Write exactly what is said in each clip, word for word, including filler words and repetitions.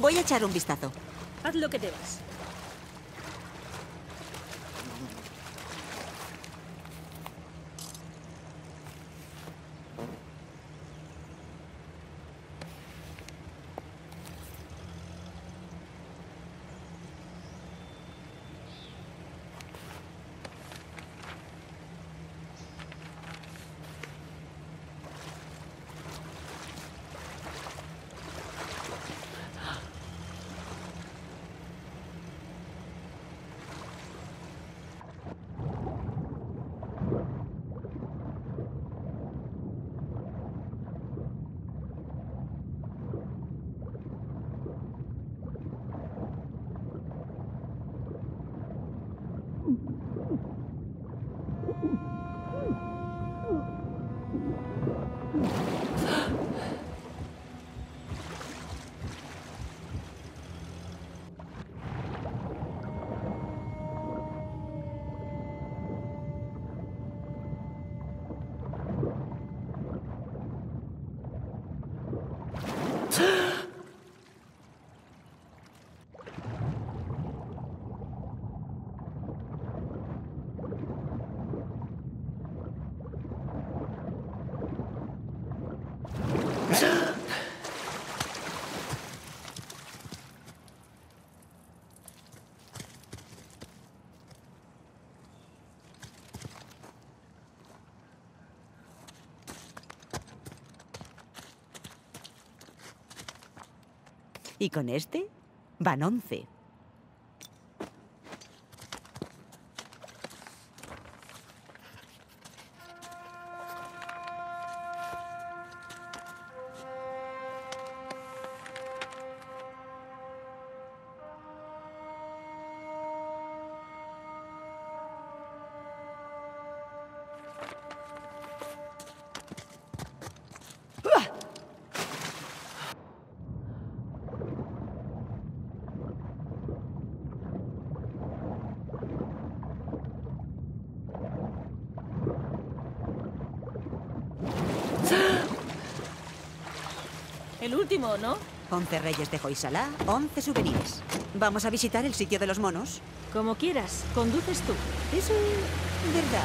Voy a echar un vistazo. Haz lo que debas. Y con este, van once. El último, ¿no? Once reyes de Hoysalá, once souvenirs. Vamos a visitar el sitio de los monos. Como quieras, conduces tú. Eso es verdad.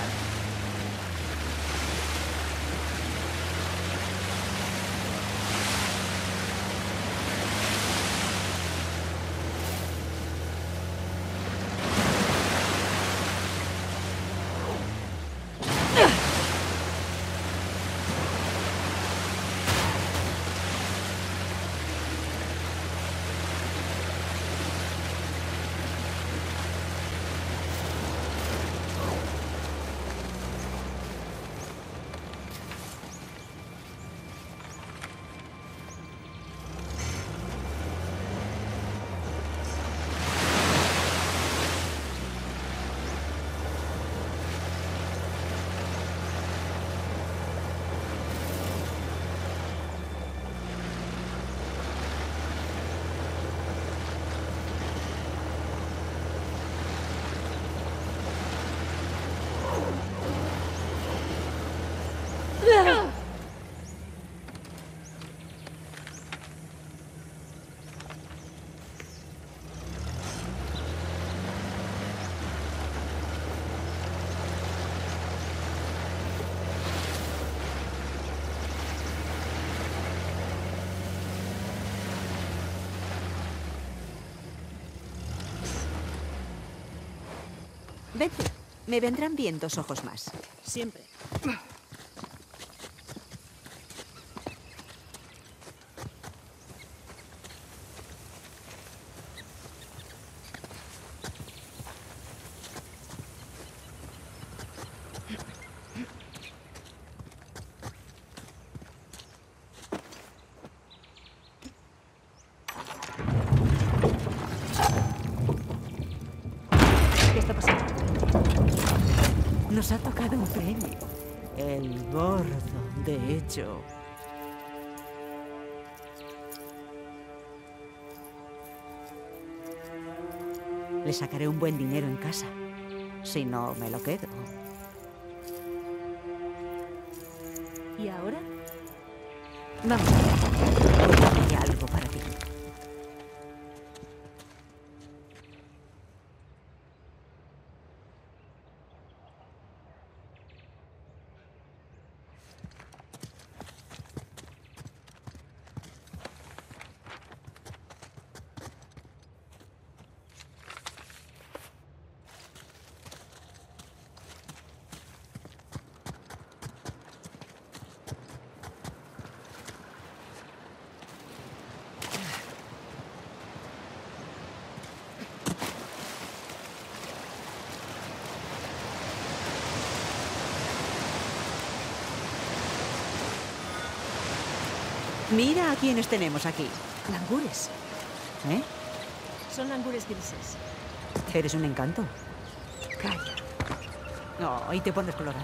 Vete. Me vendrán bien dos ojos más. Siempre. Nos ha tocado un premio. El gordo, de hecho. Le sacaré un buen dinero en casa. Si no, me lo quedo. ¿Y ahora? Vamos. Hay algo para ti. Mira a quienes tenemos aquí. Langures. ¿Eh? Son langures grises. Eres un encanto. Calla. No, y te pones colorada.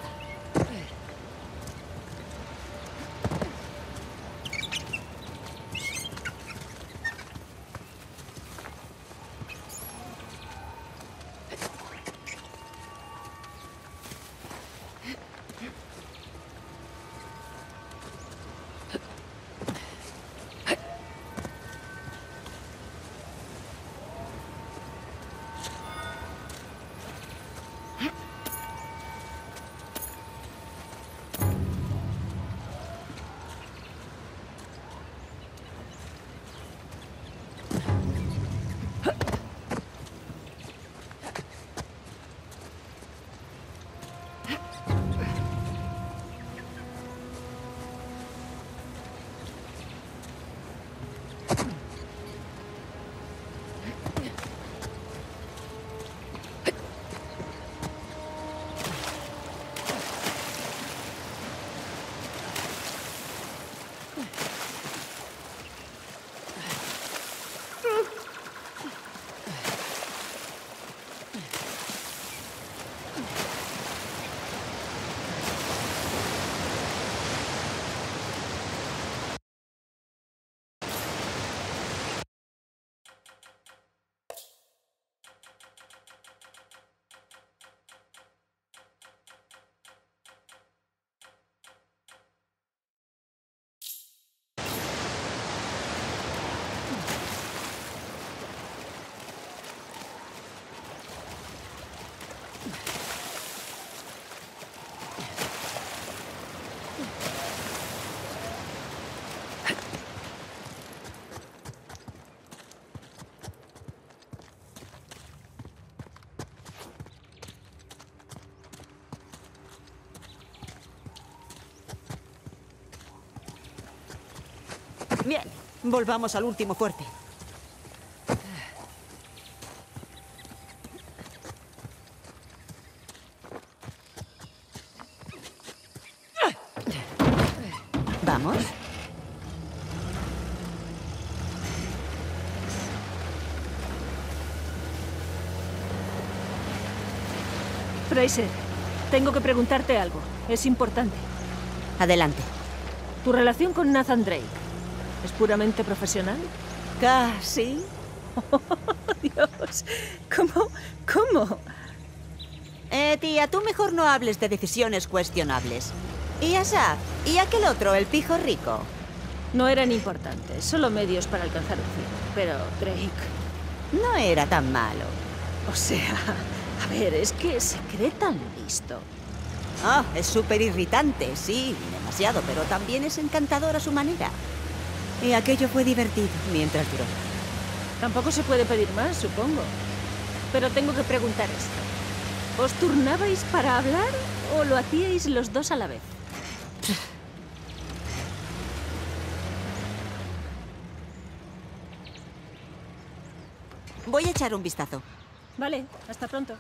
Bien, volvamos al último fuerte. ¿Vamos? Fraser, tengo que preguntarte algo. Es importante. Adelante. Tu relación con Nathan Drake. ¿Es puramente profesional? Casi. Oh, Dios. ¿Cómo? ¿Cómo? Eh, tía, tú mejor no hables de decisiones cuestionables. ¿Y Asaf? ¿Y aquel otro, el pijo rico? No eran importantes, solo medios para alcanzar un fin. Pero Drake... no era tan malo. O sea, a ver, es que se cree tan listo. Ah, oh, es súper irritante, sí, demasiado, pero también es encantador a su manera. Y aquello fue divertido mientras duró. Tampoco se puede pedir más, supongo. Pero tengo que preguntar esto. ¿Os turnabais para hablar o lo hacíais los dos a la vez? Voy a echar un vistazo. Vale, hasta pronto.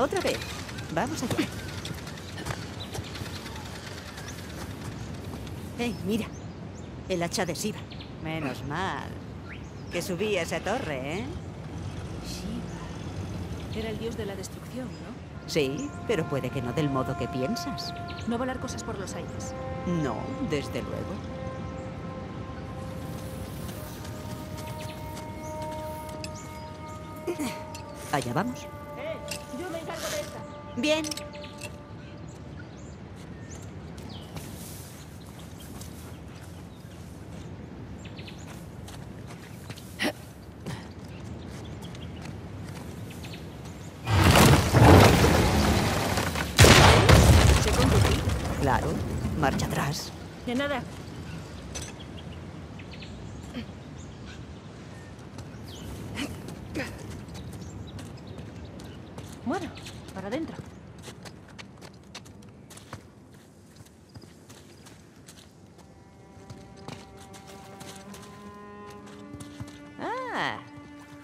Otra vez. Vamos allá. Hey, mira. El hacha de Shiva. Menos mal que subí a esa torre, ¿eh? Shiva. Era el dios de la destrucción, ¿no? Sí, pero puede que no del modo que piensas. No volar cosas por los aires. No, desde luego. Allá vamos. Eh, yo me encargo de esta. Bien. ¿Se conducir? Claro. Marcha atrás. De nada.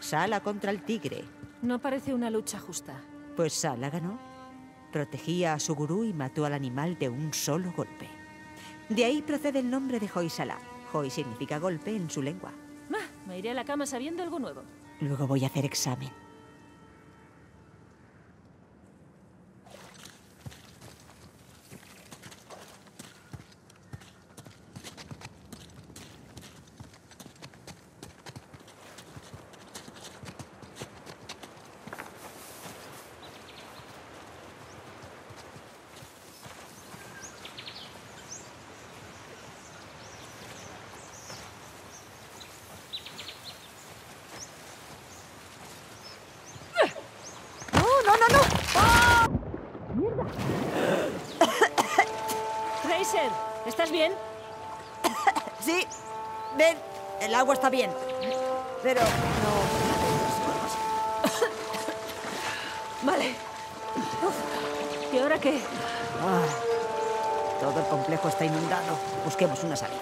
Sala contra el tigre. No parece una lucha justa. Pues Sala ganó. Protegía a su gurú y mató al animal de un solo golpe. De ahí procede el nombre de Hoysalá. Hoy significa golpe en su lengua. Ah, me iré a la cama sabiendo algo nuevo. Luego voy a hacer examen. ¿Estás bien? Sí. Ven, el agua está bien. Pero no... Vale. Uf. ¿Y ahora qué? Ah, todo el complejo está inundado. Busquemos una salida.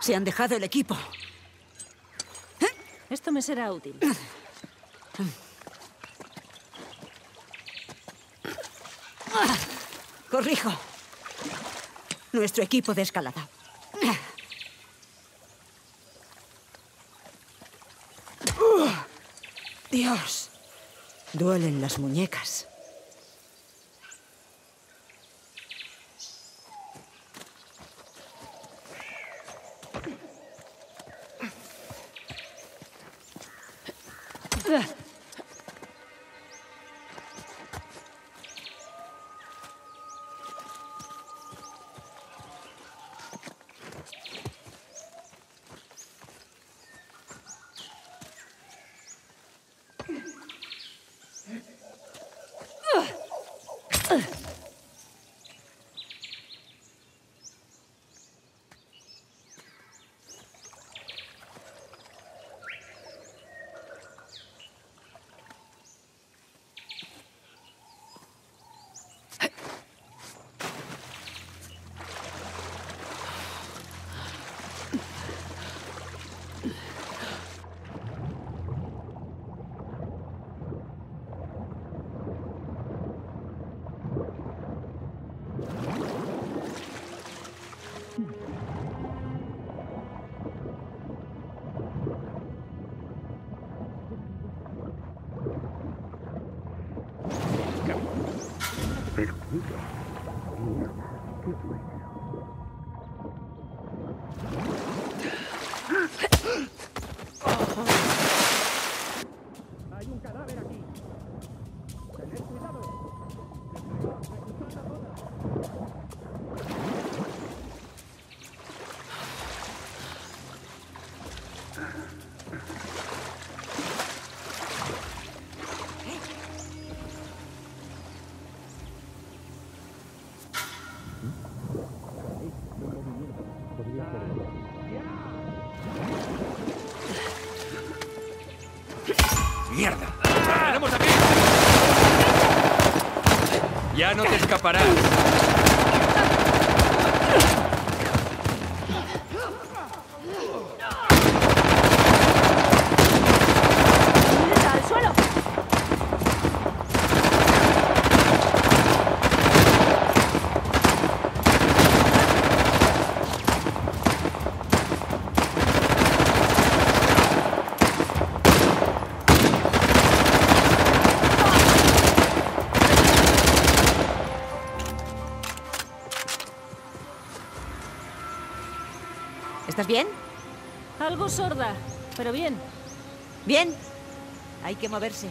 Se han dejado el equipo. Esto me será útil. Corrijo. Nuestro equipo de escalada. Dios. Duelen las muñecas. ¡Mierda! ¡Tenemos aquí! ¡Ya no te escaparás! ¿Estás bien? Algo sorda, pero bien. ¿Bien? Hay que moverse.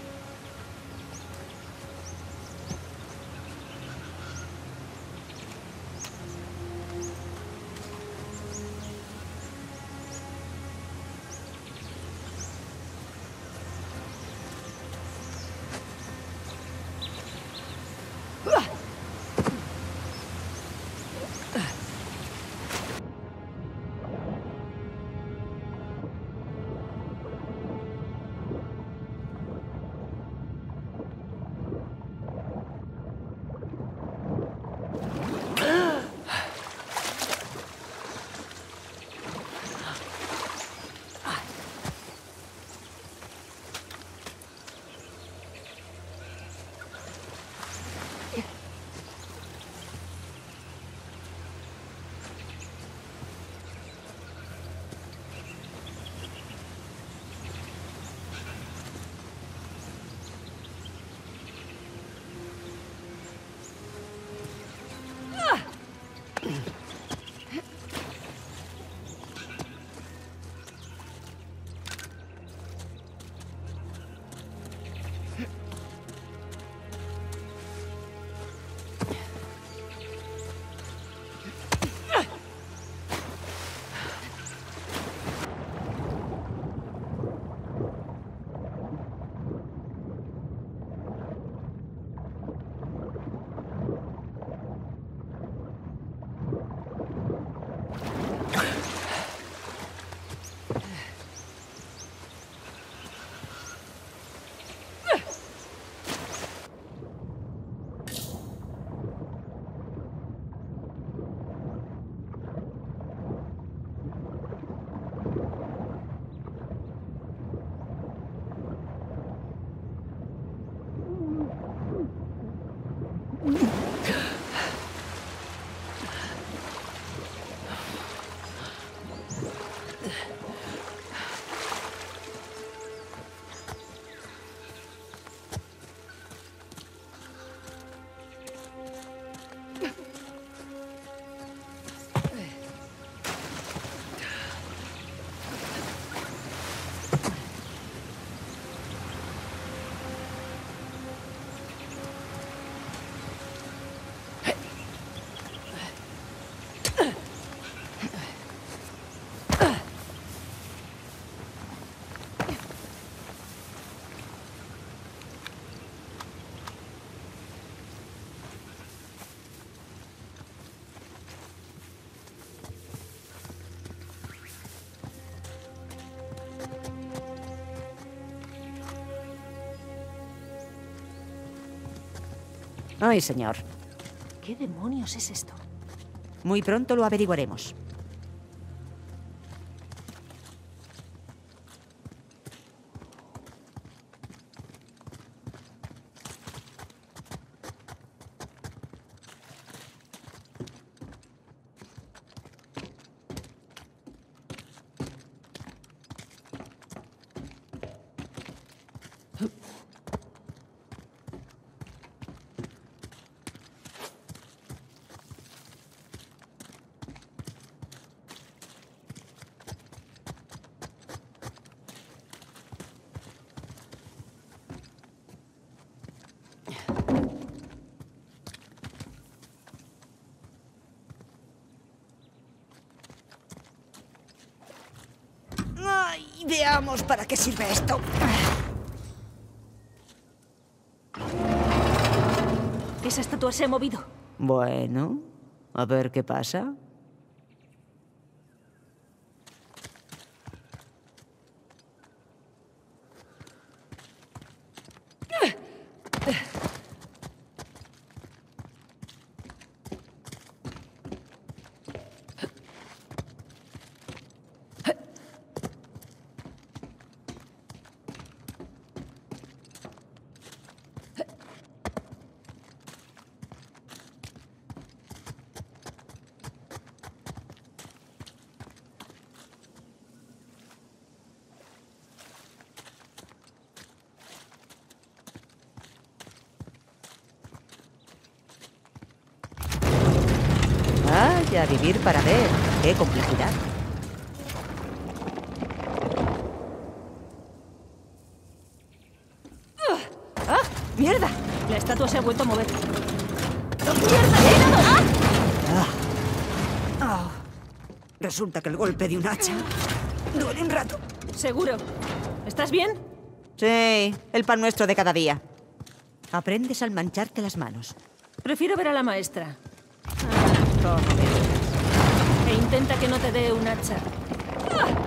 Ay, señor. ¿Qué demonios es esto? Muy pronto lo averiguaremos. Veamos para qué sirve esto. Esa estatua se ha movido. Bueno, a ver qué pasa. Vaya a vivir para ver. ¡Qué complejidad! ¡Ah! ¡Mierda! La estatua se ha vuelto a mover. ¡Oh, mierda! ¡Ah! Ah. Oh. Resulta que el golpe de un hacha duele un rato. Seguro. ¿Estás bien? Sí, el pan nuestro de cada día. Aprendes al mancharte las manos. Prefiero ver a la maestra. Ah, e intenta que no te dé un hacha. ¡Ah!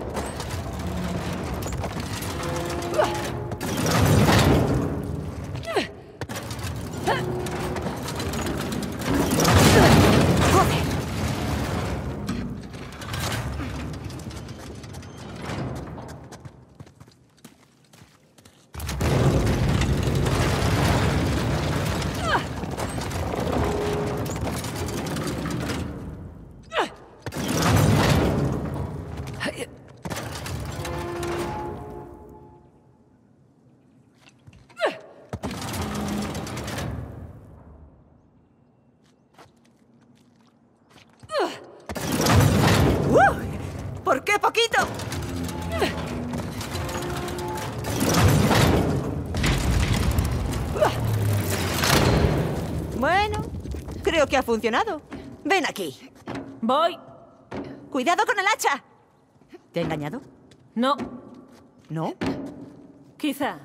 Que ha funcionado. Ven aquí. Voy. Cuidado con el hacha. ¿Te he engañado? No. ¿No? Quizá.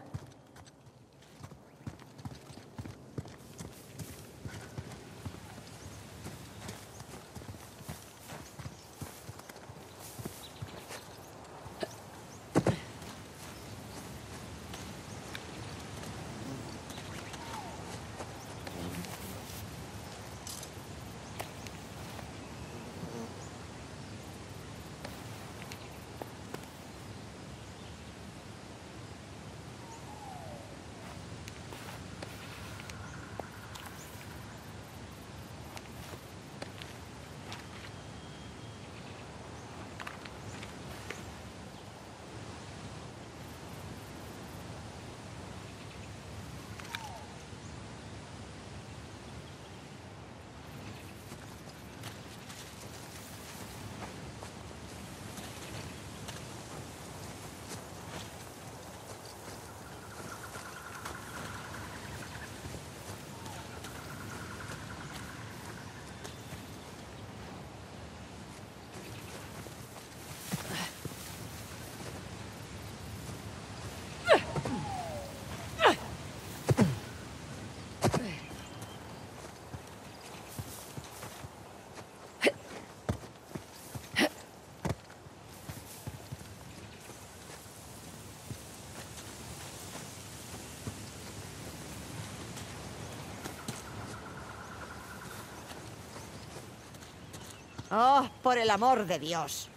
¡Oh, por el amor de Dios!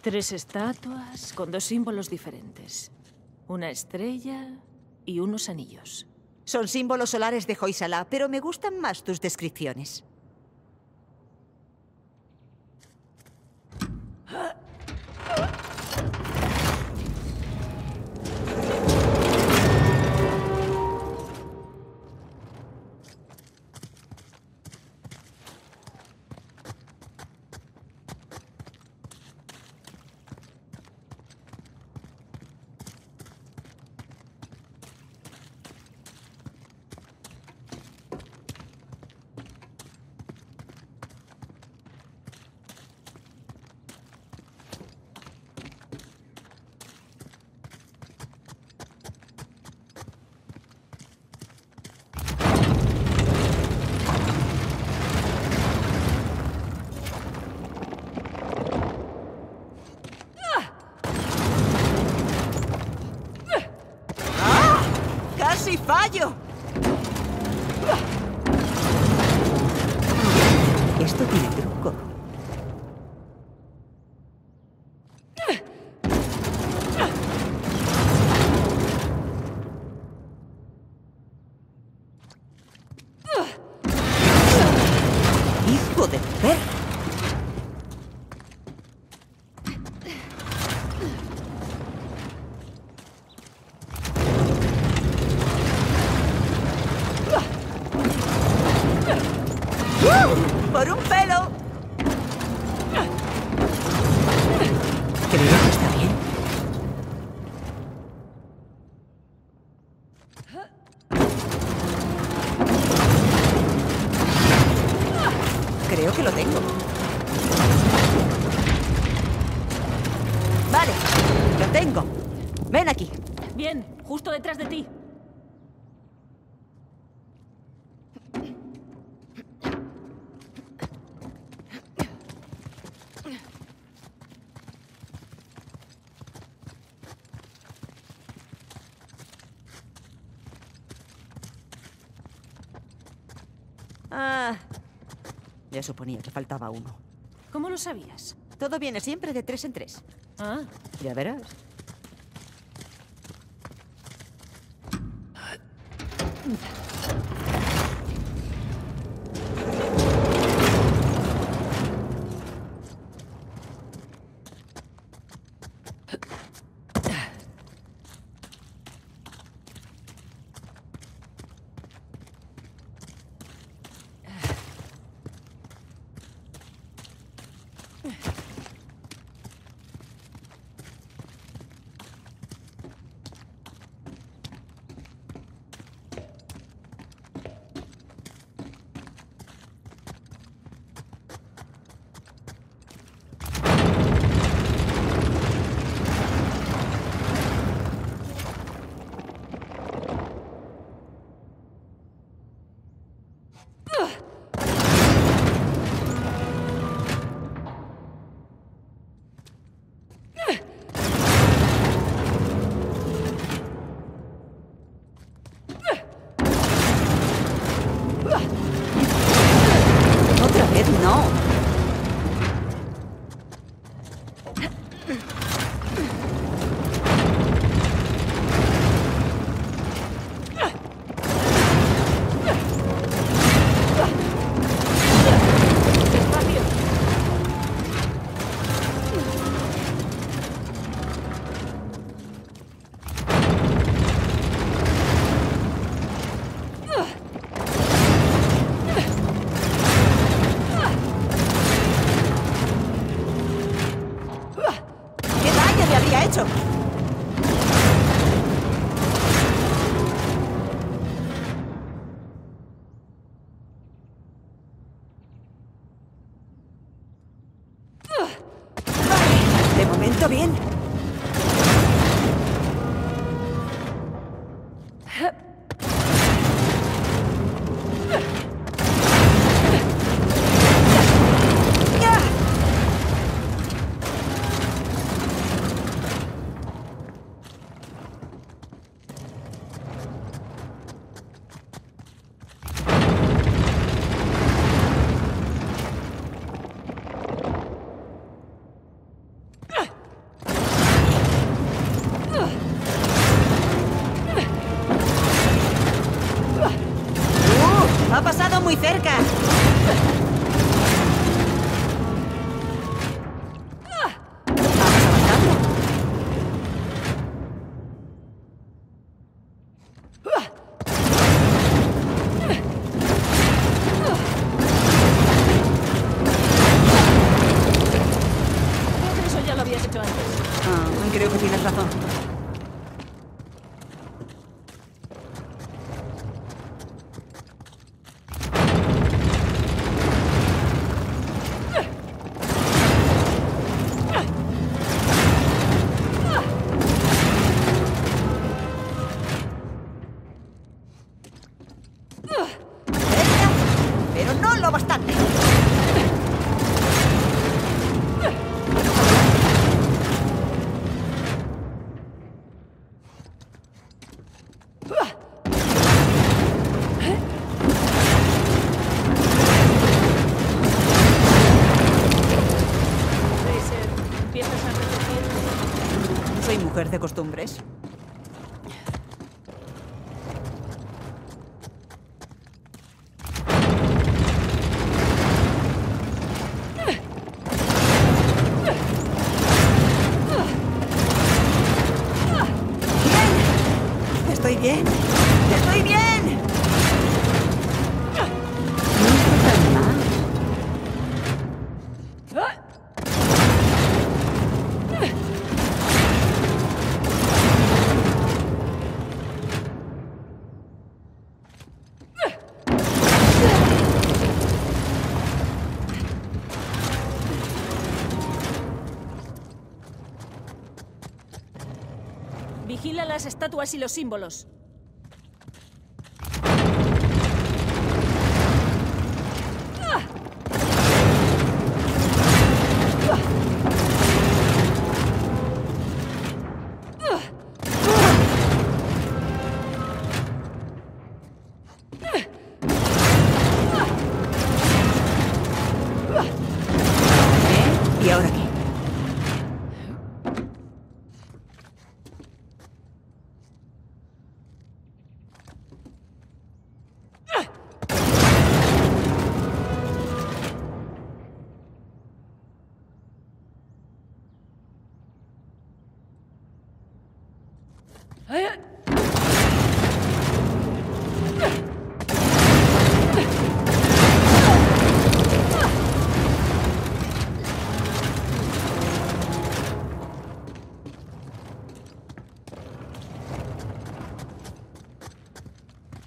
Tres estatuas con dos símbolos diferentes. Una estrella y unos anillos. Son símbolos solares de Hoysalá, pero me gustan más tus descripciones. ¡Fallo! Esto tiene truco. ¡Hijo de perro! ¡Woo! tengo. Ven aquí. Bien, justo detrás de ti. Ah, ya suponía que faltaba uno. ¿Cómo lo sabías? Todo viene siempre de tres en tres. Ah. Ya verás. De costumbres. Estoy bien. Estoy bien. Vigila las estatuas y los símbolos.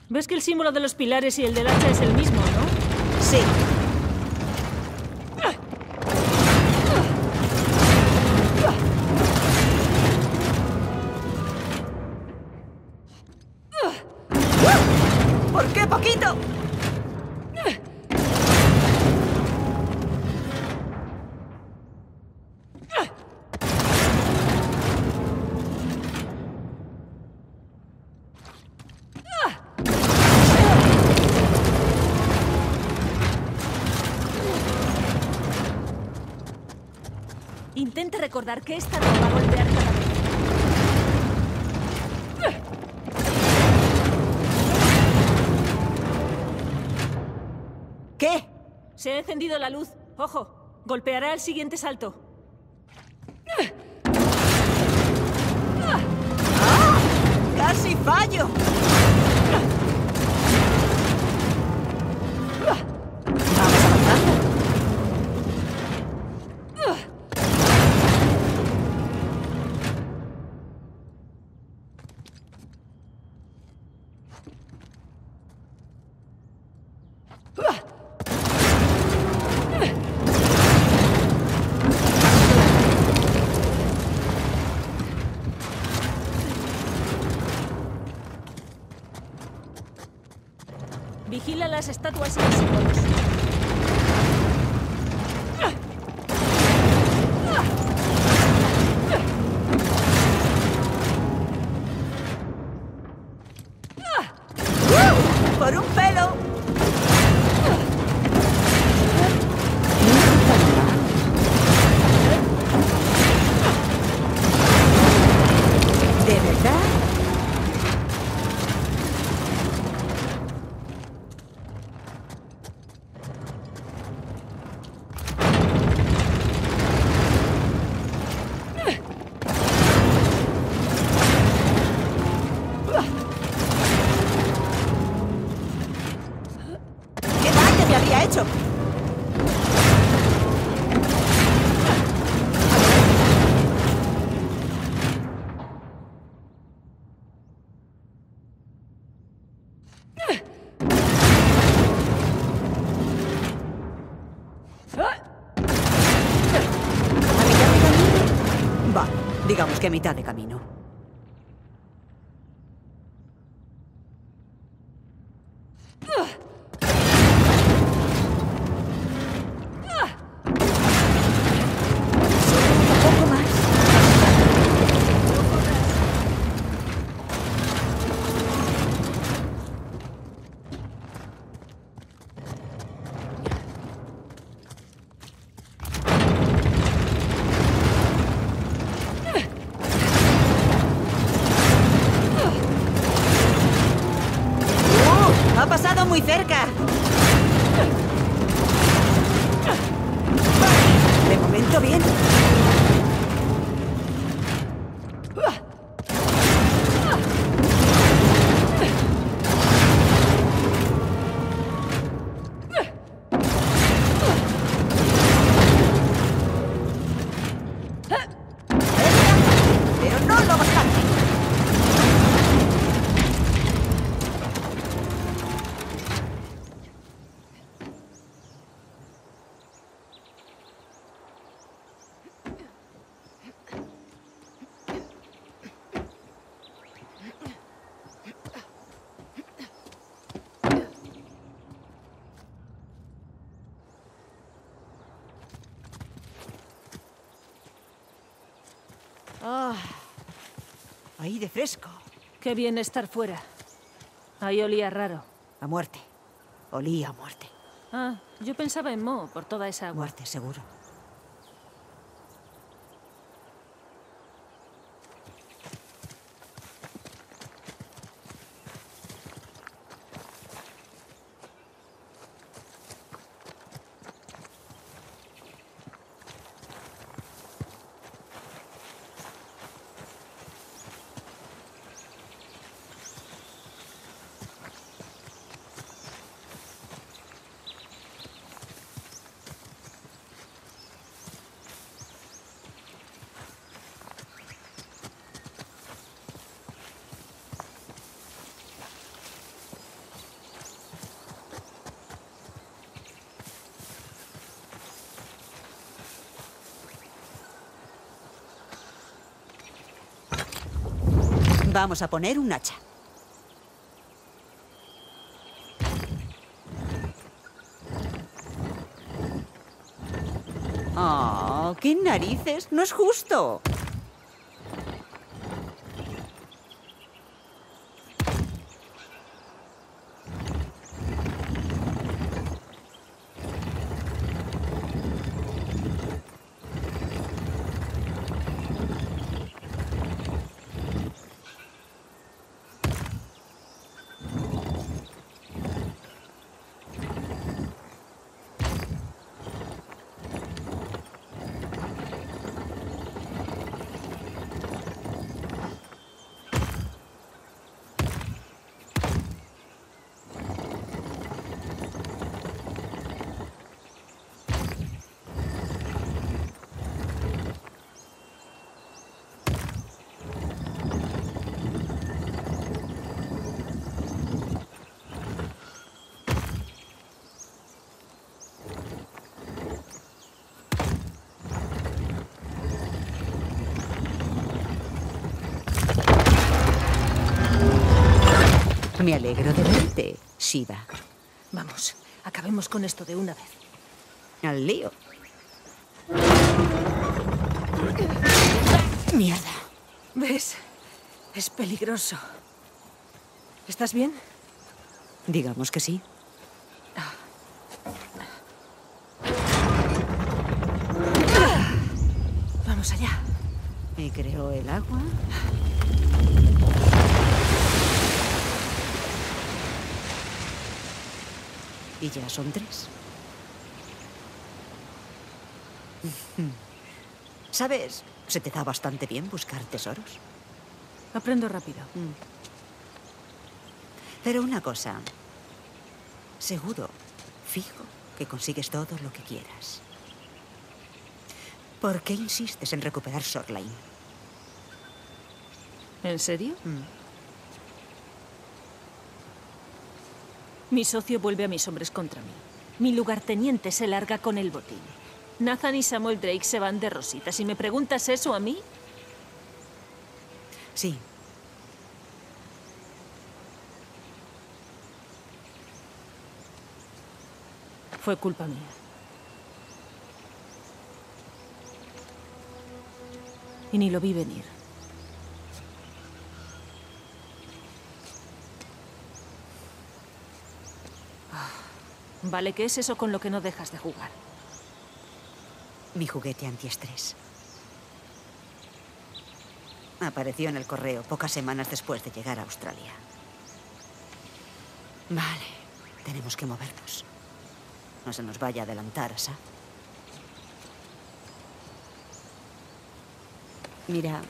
¿Ves que el símbolo de los pilares y el del hacha es el mismo, no? Sí. Intenta recordar que esta no va a golpear cada vez. ¿Qué? Se ha encendido la luz. Ojo, golpeará el siguiente salto. ¡Ah! ¡Casi fallo! Vigila las estatuas y los símbolos. ¡Por un pelo! ¿De verdad? Digamos que a mitad de camino. Ah, ahí de fresco. Qué bien estar fuera. Ahí olía raro. A muerte. Olía a muerte. Ah, yo pensaba en Mo por toda esa agua. Muerte, seguro. Vamos a poner un hacha. ¡Oh, qué narices! ¡No es justo! Me alegro de verte, Shiva. Vamos, acabemos con esto de una vez. Al lío. Mierda. ¿Ves? Es peligroso. ¿Estás bien? Digamos que sí. Vamos allá. Me creo el agua. Y ya son tres. ¿Sabes? Se te da bastante bien buscar tesoros. Aprendo rápido. Pero una cosa. Seguro, fijo, que consigues todo lo que quieras. ¿Por qué insistes en recuperar Shoreline? ¿En serio? Mm. Mi socio vuelve a mis hombres contra mí. Mi lugarteniente se larga con el botín. Nathan y Samuel Drake se van de rositas. ¿Si me preguntas eso a mí? Sí. Fue culpa mía. Y ni lo vi venir. Vale, ¿qué es eso con lo que no dejas de jugar? Mi juguete antiestrés. Apareció en el correo pocas semanas después de llegar a Australia. Vale, tenemos que movernos. No se nos vaya a adelantar, Asa. Mira,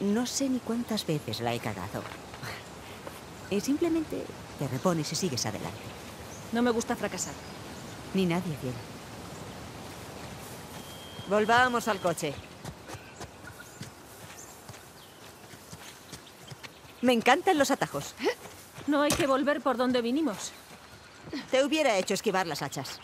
no sé ni cuántas veces la he cagado. Y simplemente te repones y sigues adelante. No me gusta fracasar. Ni nadie viene. Volvamos al coche. Me encantan los atajos. No hay que volver por donde vinimos. Te hubiera hecho esquivar las hachas.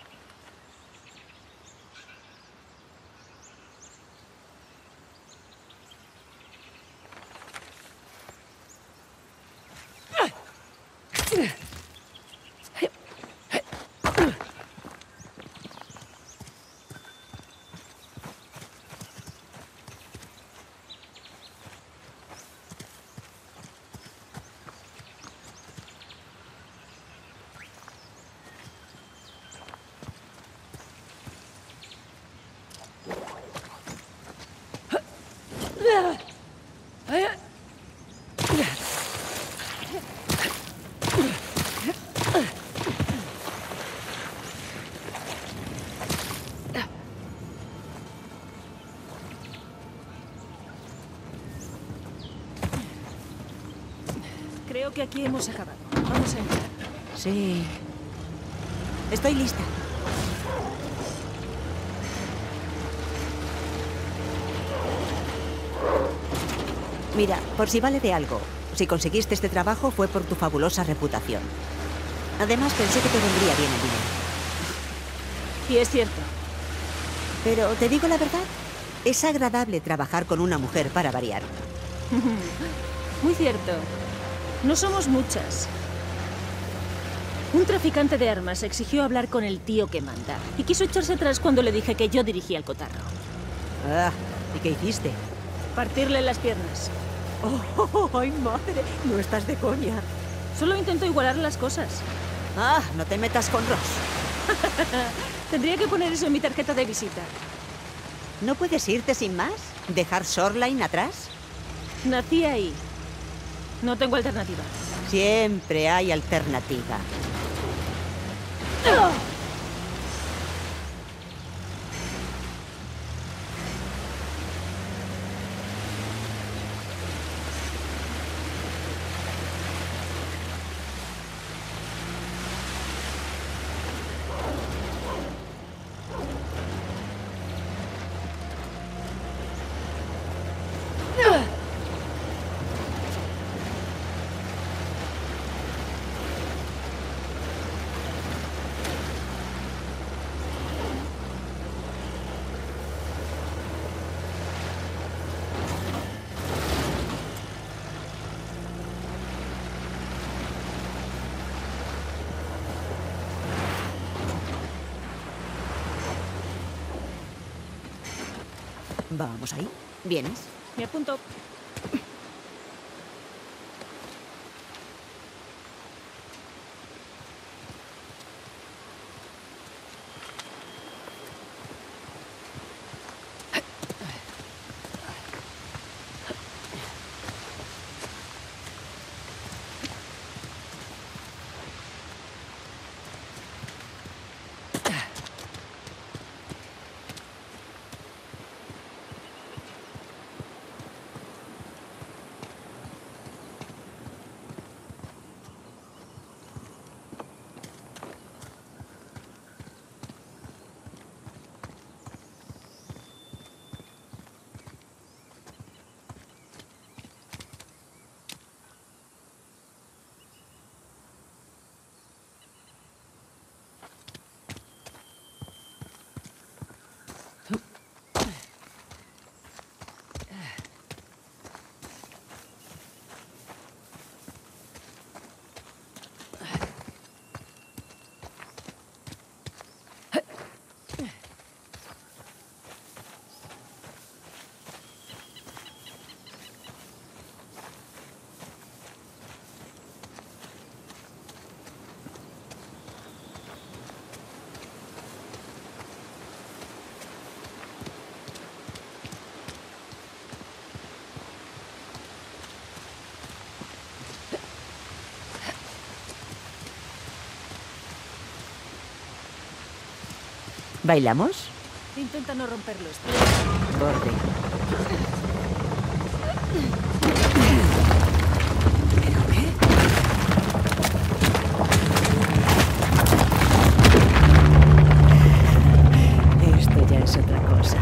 Creo que aquí hemos acabado. Vamos a entrar. Sí. Estoy lista. Mira, por si vale de algo, si conseguiste este trabajo fue por tu fabulosa reputación. Además, pensé que te vendría bien el dinero. Y es cierto. Pero, ¿te digo la verdad? Es agradable trabajar con una mujer para variar. Muy cierto. No somos muchas. Un traficante de armas exigió hablar con el tío que manda y quiso echarse atrás cuando le dije que yo dirigía el cotarro. Ah, ¿y qué hiciste? Partirle las piernas. Oh, oh, oh, ¡ay, madre! No estás de coña. Solo intento igualar las cosas. Ah, no te metas con Ross. Tendría que poner eso en mi tarjeta de visita. ¿No puedes irte sin más? ¿Dejar Shoreline atrás? Nací ahí. No tengo alternativa. Siempre hay alternativa. ¡Oh! Vamos ahí. ¿Vienes? Me apunto. ¿Bailamos? Intenta no romperlos. Borde. ¿Pero qué? Esto ya es otra cosa.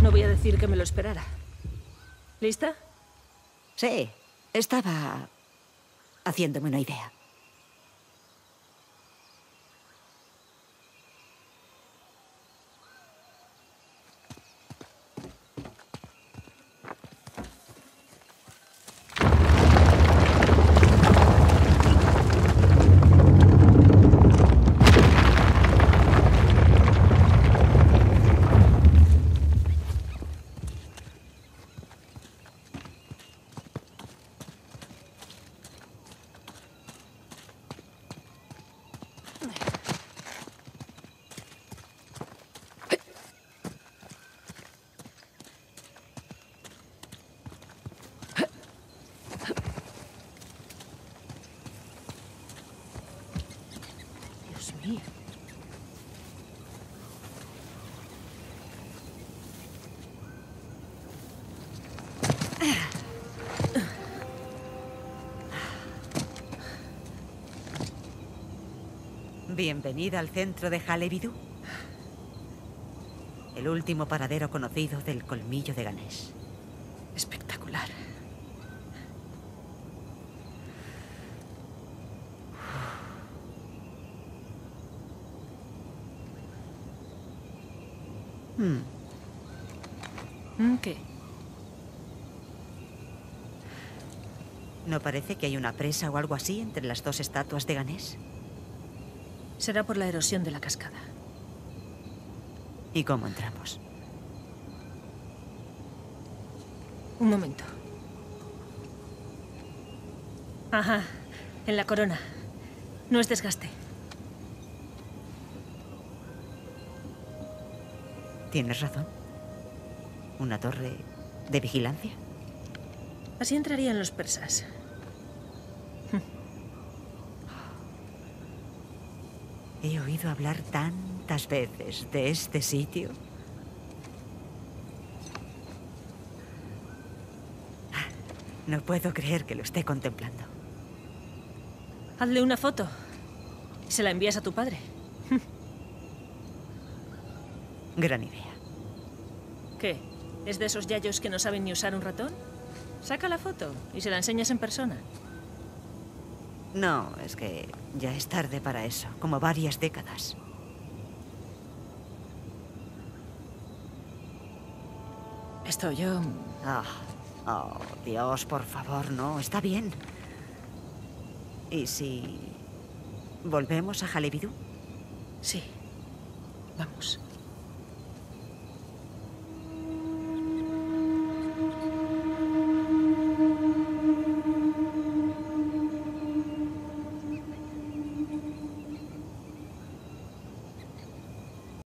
No voy a decir que me lo esperara. ¿Lista? Sí. Estaba haciéndome una idea. venir. Bienvenida al centro de Halebidu, el último paradero conocido del colmillo de Ganesh. Espectacular. Hmm. ¿Qué? ¿No parece que hay una presa o algo así entre las dos estatuas de Ganesh? Será por la erosión de la cascada. ¿Y cómo entramos? Un momento. Ajá, en la corona. No es desgaste. Tienes razón. Una torre de vigilancia. Así entrarían los persas. He oído hablar tantas veces de este sitio. No puedo creer que lo esté contemplando. Hazle una foto. Se la envías a tu padre. Gran idea. ¿Qué? ¿Es de esos yayos que no saben ni usar un ratón? Saca la foto y se la enseñas en persona. No, es que ya es tarde para eso, como varias décadas. Estoy yo... Oh, oh, Dios, por favor, no, está bien. ¿Y si... volvemos a Halebidu? Sí, vamos.